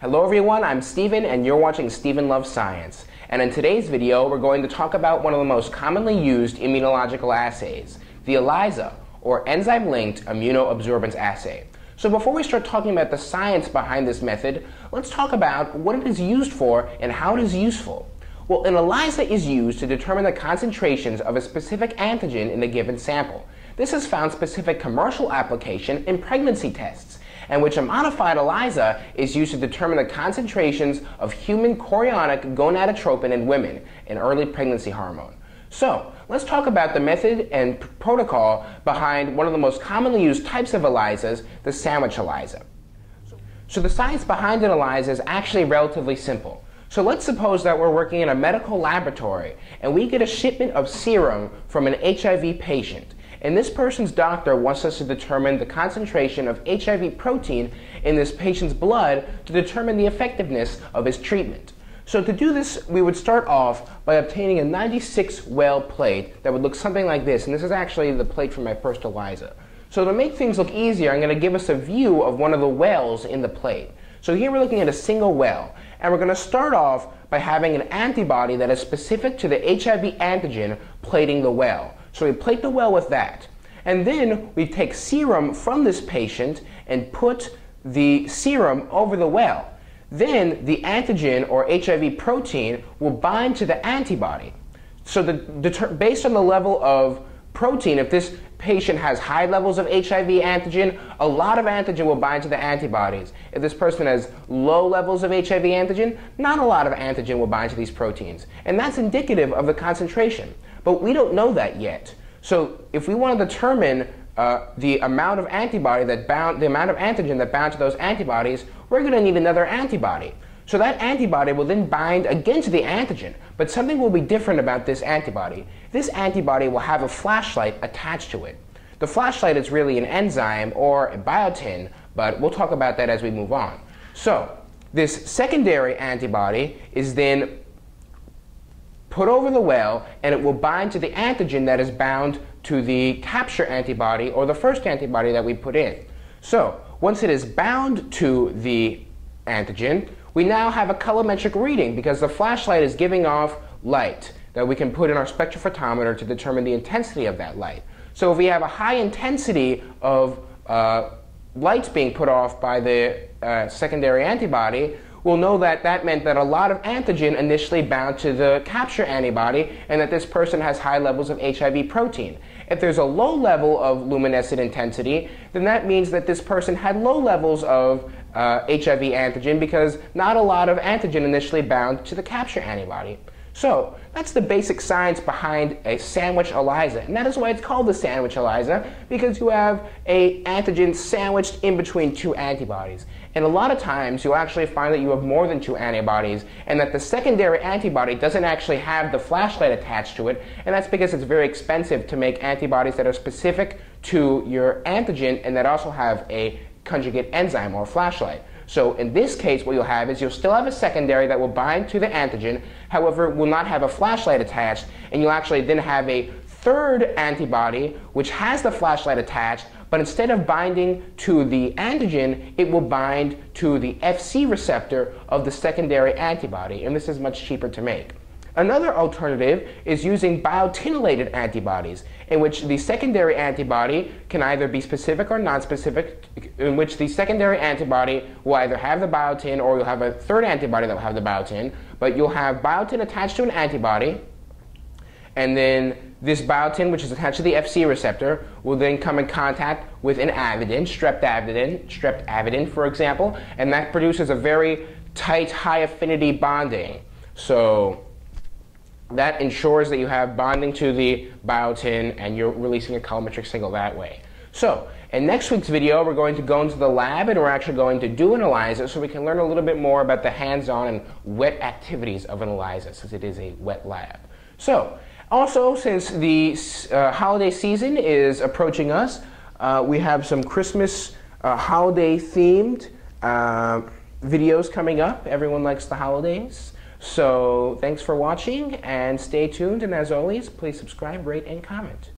Hello everyone, I'm Steven and you're watching Steven Loves Science. And in today's video, we're going to talk about one of the most commonly used immunological assays, the ELISA, or enzyme-linked immunosorbents assay. So before we start talking about the science behind this method, let's talk about what it is used for and how it is useful. Well, an ELISA is used to determine the concentrations of a specific antigen in a given sample. This has found specific commercial application in pregnancy tests, in which a modified ELISA is used to determine the concentrations of human chorionic gonadotropin in women, an early pregnancy hormone. So, let's talk about the method and protocol behind one of the most commonly used types of ELISAs, the sandwich ELISA. So the science behind an ELISA is actually relatively simple. So let's suppose that we're working in a medical laboratory and we get a shipment of serum from an HIV patient. And this person's doctor wants us to determine the concentration of HIV protein in this patient's blood to determine the effectiveness of his treatment. So to do this, we would start off by obtaining a 96-well plate that would look something like this. And this is actually the plate from my first ELISA. So to make things look easier, I'm going to give us a view of one of the wells in the plate. So here we're looking at a single well. And we're going to start off by having an antibody that is specific to the HIV antigen plating the well. So we plate the well with that. And then we take serum from this patient and put the serum over the well. Then the antigen or HIV protein will bind to the antibody. So based on the level of protein, if this patient has high levels of HIV antigen, a lot of antigen will bind to the antibodies. If this person has low levels of HIV antigen, not a lot of antigen will bind to these proteins. And that's indicative of the concentration. But we don't know that yet. So if we want to determine the amount of antibody that bound, the amount of antigen that bound to those antibodies, we're going to need another antibody. So that antibody will then bind against the antigen, but something will be different about this antibody. This antibody will have a flashlight attached to it. The flashlight is really an enzyme or a biotin, but we'll talk about that as we move on. So this secondary antibody is then put over the well, and it will bind to the antigen that is bound to the capture antibody or the first antibody that we put in. So once it is bound to the antigen, we now have a colorimetric reading because the flashlight is giving off light that we can put in our spectrophotometer to determine the intensity of that light. So if we have a high intensity of lights being put off by the secondary antibody, we'll know that that meant that a lot of antigen initially bound to the capture antibody and that this person has high levels of HIV protein. If there's a low level of luminescent intensity, then that means that this person had low levels of HIV antigen because not a lot of antigen initially bound to the capture antibody. So that's the basic science behind a sandwich ELISA, and that is why it's called the sandwich ELISA, because you have an antigen sandwiched in between two antibodies. And a lot of times you'll actually find that you have more than two antibodies and that the secondary antibody doesn't actually have the flashlight attached to it, and that's because it's very expensive to make antibodies that are specific to your antigen and that also have a conjugate enzyme or flashlight. So in this case, what you'll have is you'll still have a secondary that will bind to the antigen, however, will not have a flashlight attached, and you'll actually then have a third antibody which has the flashlight attached, but instead of binding to the antigen, it will bind to the FC receptor of the secondary antibody, and this is much cheaper to make. Another alternative is using biotinylated antibodies, in which the secondary antibody can either be specific or nonspecific, in which the secondary antibody will either have the biotin or you'll have a third antibody that will have the biotin, but you'll have biotin attached to an antibody, and then this biotin, which is attached to the FC receptor, will then come in contact with an avidin, streptavidin, for example, and that produces a very tight, high-affinity bonding. So that ensures that you have bonding to the biotin and you're releasing a colorimetric signal that way. So in next week's video, we're going to go into the lab and we're actually going to do an ELISA so we can learn a little bit more about the hands-on and wet activities of an ELISA, since it is a wet lab. So also, since the holiday season is approaching us, we have some Christmas holiday-themed videos coming up. Everyone likes the holidays. So thanks for watching and stay tuned, and as always, please subscribe, rate, and comment.